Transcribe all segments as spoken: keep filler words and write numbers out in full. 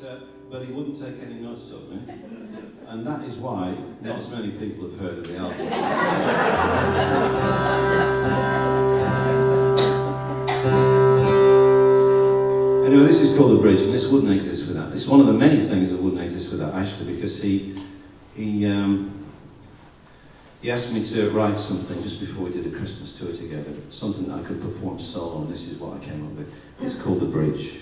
but, uh, but he wouldn't take any notice of me. And that is why not so many people have heard of the album. Anyway, this is called The Bridge, and this wouldn't exist without. It's one of the many things that wouldn't exist without Ashley, because he, he, um, he asked me to write something just before we did a Christmas tour together, something that I could perform solo, and this is what I came up with. It's called The Bridge.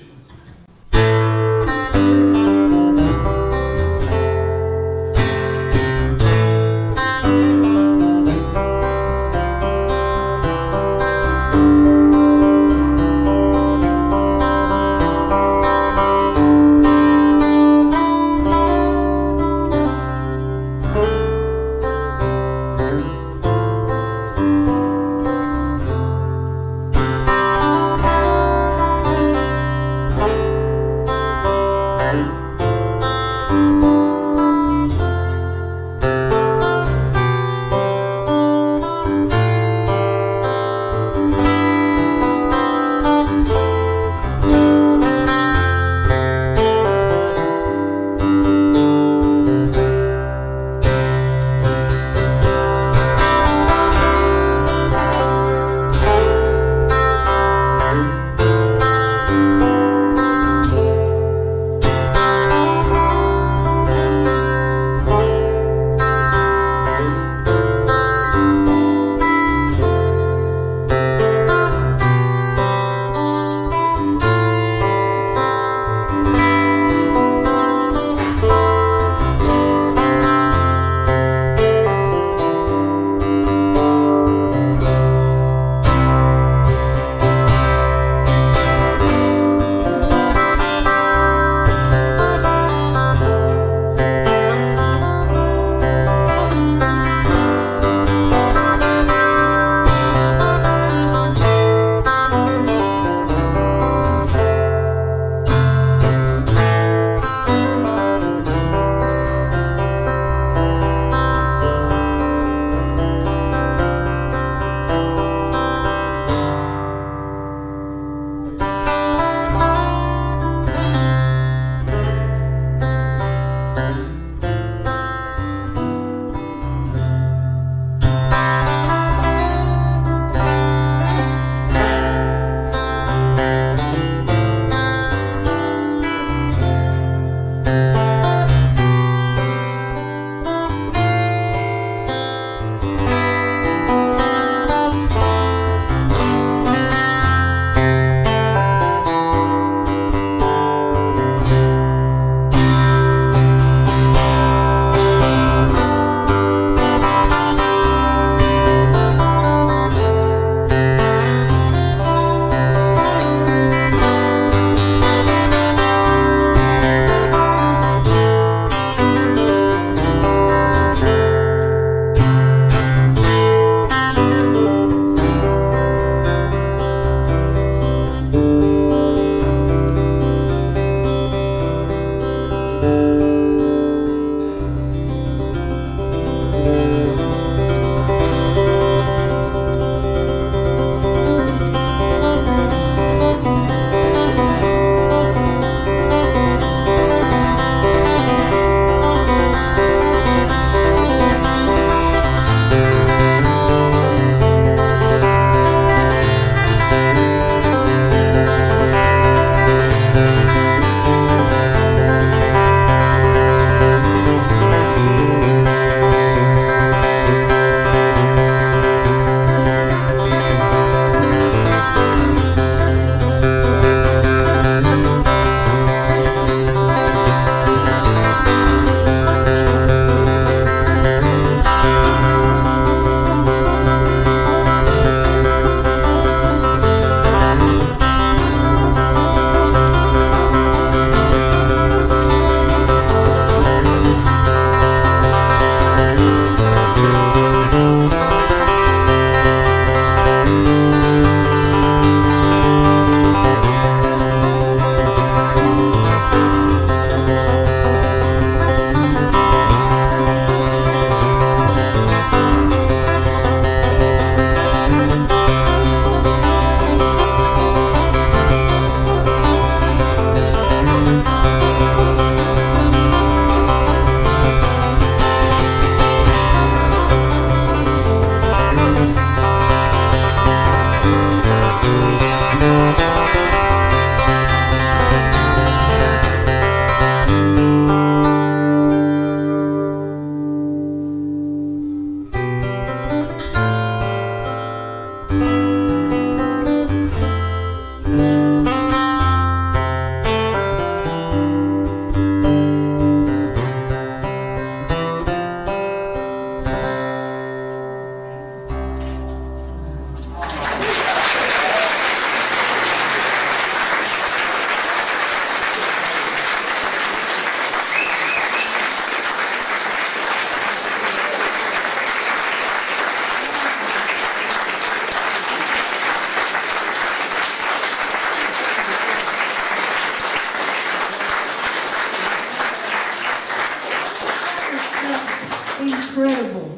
incredible.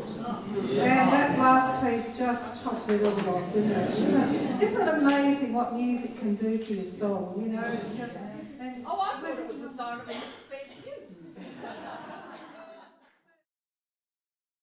And that last piece just chopped it all off, didn't it? Isn't it amazing what music can do to your soul? You know, it's just